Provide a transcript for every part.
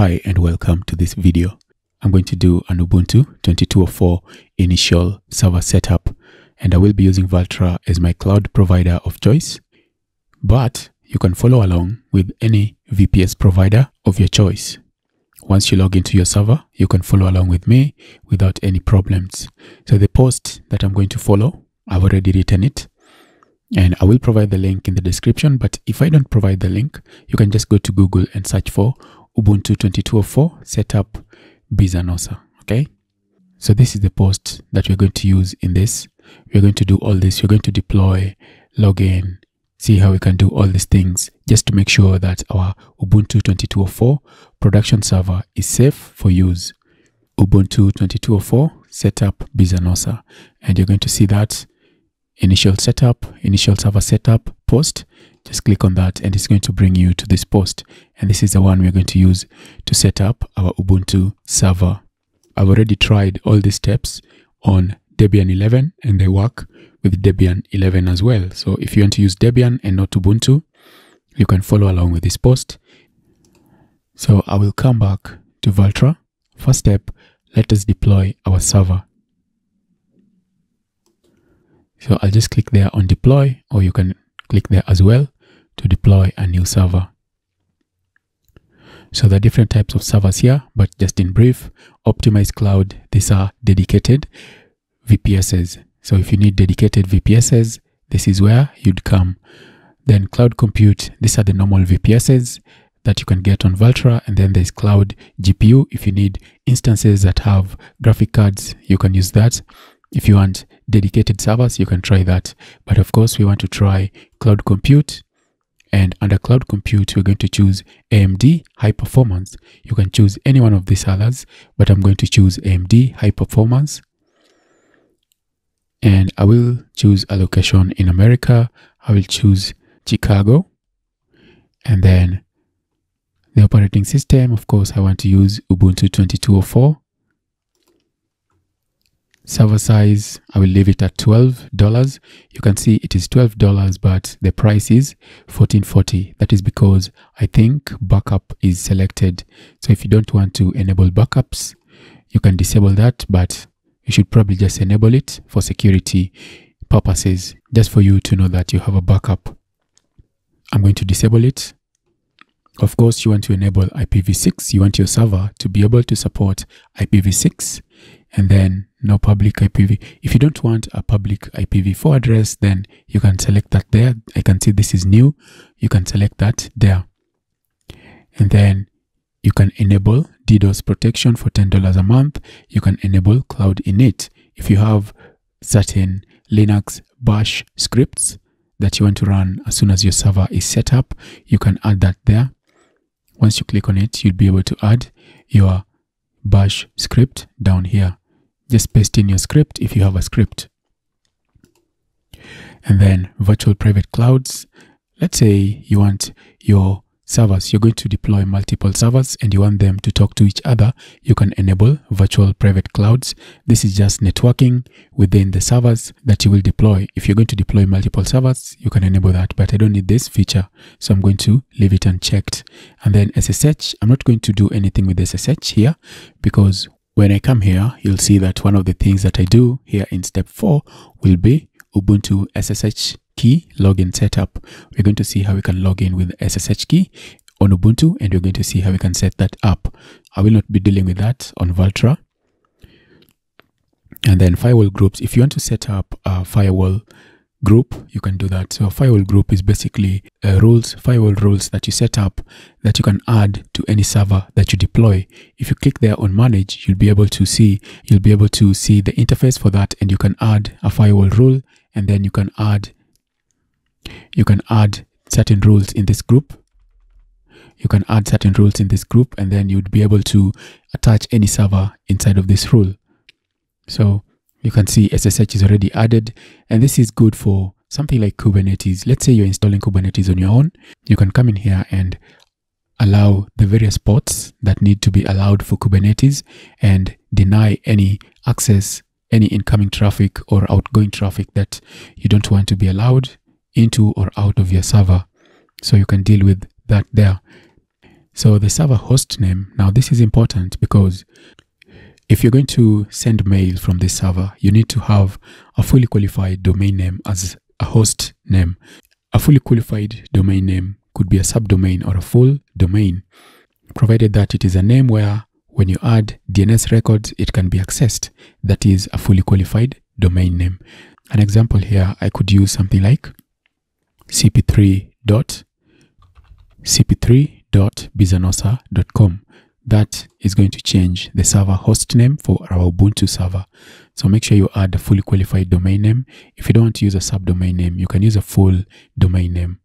Hi and welcome to this video. I'm going to do an Ubuntu 22.04 initial server setup, and I will be using Vultr as my cloud provider of choice, but you can follow along with any VPS provider of your choice. Once you log into your server, you can follow along with me without any problems. So the post that I'm going to follow, I've already written it, and I will provide the link in the description, but if I don't provide the link, you can just go to Google and search for Ubuntu 22.04 setup Bizanosa, okay? So this is the post that we're going to use in this. We're going to do all this. We're going to deploy, log in, see how we can do all these things just to make sure that our Ubuntu 22.04 production server is safe for use. Ubuntu 22.04 setup Bizanosa, and you're going to see that initial setup, initial server setup post. Just click on that and it's going to bring you to this post. And this is the one we're going to use to set up our Ubuntu server. I've already tried all these steps on Debian 11 and they work with Debian 11 as well. So if you want to use Debian and not Ubuntu, you can follow along with this post. So I will come back to Vultr. First step, let us deploy our server. So I'll just click there on deploy, or you can click there as well to deploy a new server. So there are different types of servers here, but just in brief, optimized cloud, these are dedicated VPSs. So if you need dedicated VPSs, this is where you'd come. Then cloud compute, these are the normal VPSs that you can get on Vultr, and then there's cloud GPU. If you need instances that have graphic cards, you can use that. If you want dedicated servers, you can try that. But of course, we want to try cloud compute. And under cloud compute, we're going to choose AMD high performance. You can choose any one of these others, but I'm going to choose AMD high performance. And I will choose a location in America. I will choose Chicago. And then the operating system, of course, I want to use Ubuntu 22.04. Server size, I will leave it at $12. You can see it is $12, but the price is $14.40. That is because I think backup is selected. So if you don't want to enable backups, you can disable that, but you should probably just enable it for security purposes, just for you to know that you have a backup. I'm going to disable it. Of course, you want to enable IPv6. You want your server to be able to support IPv6, and then no public IPv. If you don't want a public IPv4 address, then you can select that there. I can see this is new. You can select that there. And then you can enable DDoS protection for $10 a month. You can enable Cloud Init. If you have certain Linux Bash scripts that you want to run as soon as your server is set up, you can add that there. Once you click on it, you'll be able to add your Bash script down here. Just paste in your script if you have a script. And then virtual private clouds. Let's say you want your servers, you're going to deploy multiple servers and you want them to talk to each other. You can enable virtual private clouds. This is just networking within the servers that you will deploy. If you're going to deploy multiple servers, you can enable that, but I don't need this feature, so I'm going to leave it unchecked. And then SSH, I'm not going to do anything with SSH here, because when I come here, you'll see that one of the things that I do here in step 4 will be Ubuntu SSH key login setup. We're going to see how we can log in with SSH key on Ubuntu, and we're going to see how we can set that up. I will not be dealing with that on Vultr. And then firewall groups. If you want to set up a firewall group, you can do that. So a firewall group is basically firewall rules that you set up that you can add to any server that you deploy. If you click there on manage, you'll be able to see the interface for that, and you can add a firewall rule, and then you can add certain rules in this group. And then you'd be able to attach any server inside of this rule. So you can see SSH is already added, and this is good for something like Kubernetes. Let's say you're installing Kubernetes on your own. You can come in here and allow the various ports that need to be allowed for Kubernetes and deny any access, any incoming traffic or outgoing traffic that you don't want to be allowed into or out of your server. So you can deal with that there. So the server host name, now this is important because if you're going to send mail from this server, you need to have a fully qualified domain name as a host name. A fully qualified domain name could be a subdomain or a full domain, provided that it is a name where when you add DNS records, it can be accessed. That is a fully qualified domain name. An example here, I could use something like cp3.bizanosa.com. That is going to change the server host name for our Ubuntu server. So make sure you add a fully qualified domain name. If you don't want to use a subdomain name, you can use a full domain name.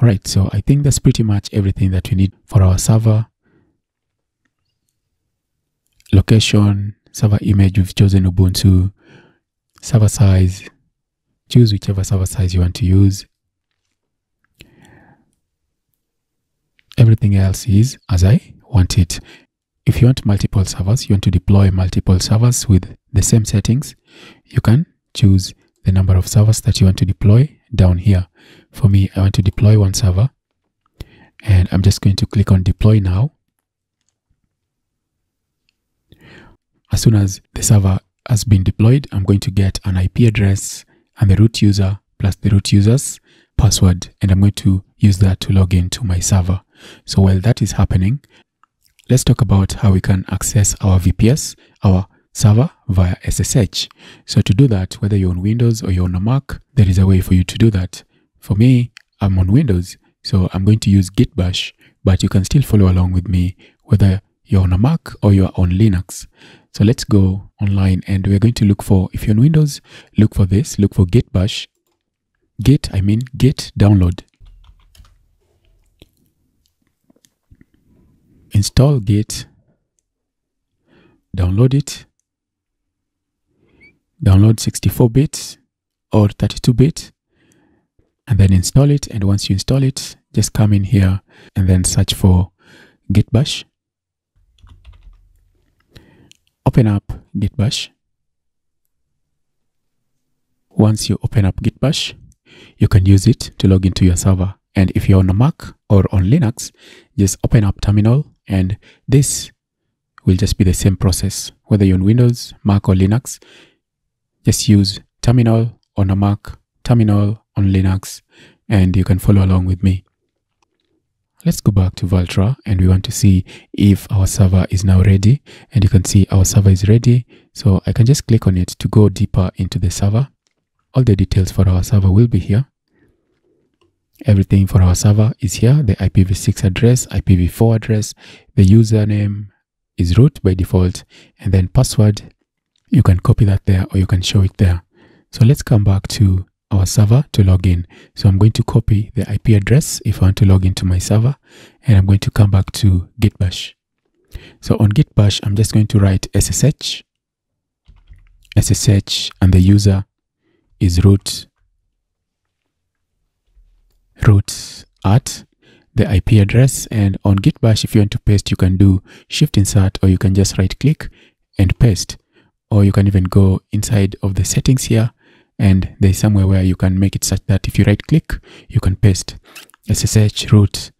All right, so I think that's pretty much everything that we need for our server. Location, server image, we've chosen Ubuntu. Server size, choose whichever server size you want to use. Everything else is as I want it. If you want multiple servers, you want to deploy multiple servers with the same settings, you can choose the number of servers that you want to deploy down here. For me, I want to deploy one server, and I'm just going to click on deploy now. As soon as the server has been deployed, I'm going to get an IP address and the root user plus the root user's password, and I'm going to use that to log in to my server. So while that is happening, let's talk about how we can access our VPS, our server, via SSH. So to do that, whether you're on Windows or you're on a Mac, there is a way for you to do that. For me, I'm on Windows, so I'm going to use Git Bash, but you can still follow along with me whether you're on a Mac or you're on Linux. So let's go online and we're going to look for, if you're on Windows, look for this, look for Git Bash. Git download. Install Git, download it, download 64-bit or 32-bit, and then install it. And once you install it, just come in here and then search for Git Bash. Open up Git Bash. Once you open up Git Bash, you can use it to log into your server. And if you're on a Mac or on Linux, just open up terminal, and this will just be the same process. Whether you're on Windows, Mac or Linux, just use terminal on a Mac, terminal on Linux, and you can follow along with me. Let's go back to Vultr, and we want to see if our server is now ready, and you can see our server is ready. So I can just click on it to go deeper into the server. All the details for our server will be here. Everything for our server is here. The IPv6 address, IPv4 address, the username is root by default, and then password. You can copy that there or you can show it there. So let's come back to our server to log in. So I'm going to copy the IP address if I want to log into my server, and I'm going to come back to Git Bash. So on Git Bash, I'm just going to write SSH, and the user is root at the IP address. And on Git Bash, if you want to paste, you can do shift insert, or you can just right click and paste, or you can even go inside of the settings here, and there's somewhere where you can make it such that if you right click, you can paste SSH root,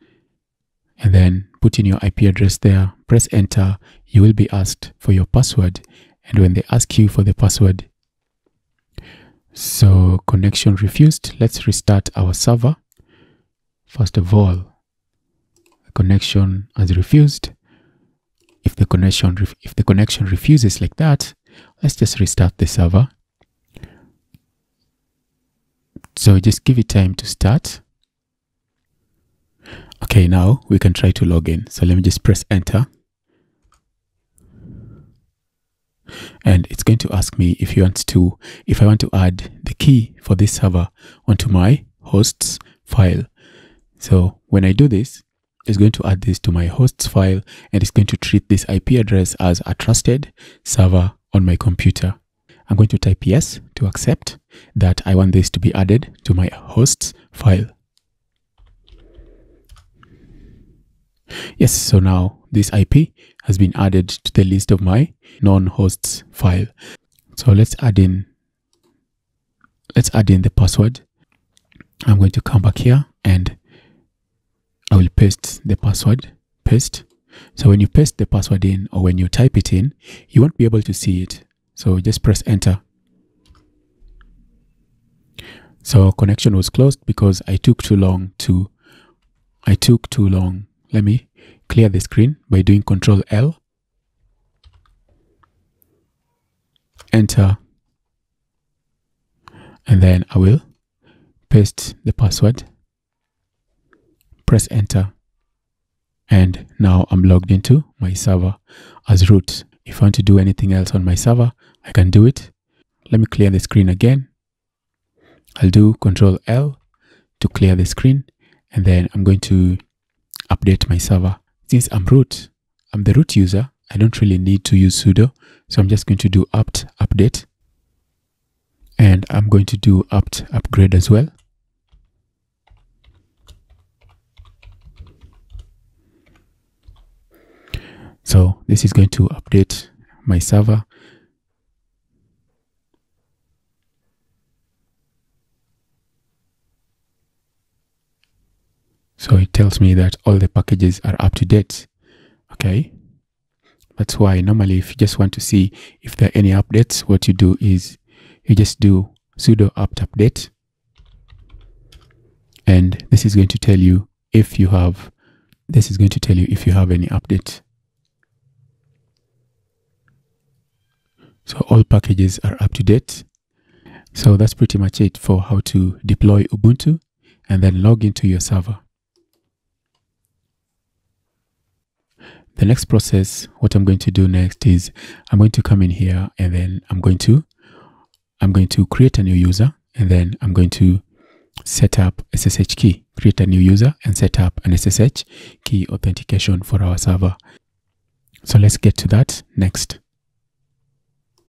and then put in your IP address there, press enter. You will be asked for your password, and when they ask you for the password, so connection refused. Let's restart our server. First of all, the connection has refused. If the connection refuses like that, let's just restart the server. So just give it time to start. Okay, now we can try to log in. So let me just press enter. And it's going to ask me if I want to add the key for this server onto my hosts file. So when I do this, it's going to add this to my hosts file, and it's going to treat this IP address as a trusted server on my computer. I'm going to type yes to accept that I want this to be added to my hosts file. Yes, so now this IP has been added to the list of my non-hosts file. So let's add in the password. I'm going to come back here and I will paste the password. Paste. So when you paste the password in, or when you type it in, you won't be able to see it. So just press enter. So connection was closed because I took too long to, Let me clear the screen by doing Control L. Enter. And then I will paste the password. Press enter. And now I'm logged into my server as root. If I want to do anything else on my server, I can do it. Let me clear the screen again. I'll do Control L to clear the screen, and then I'm going to update my server. Since I'm root, I'm the root user, I don't really need to use sudo, so I'm just going to do apt update, and I'm going to do apt upgrade as well. So this is going to update my server. So it tells me that all the packages are up to date. Okay. That's why normally if you just want to see if there are any updates, what you do is you just do sudo apt update. And this is going to tell you if you have, any update. So all packages are up to date. So that's pretty much it for how to deploy Ubuntu and then log into your server. The next process, what I'm going to do next is I'm going to come in here, and then I'm going to create a new user, and then I'm going to set up SSH key, create a new user and set up an SSH key authentication for our server. So let's get to that next.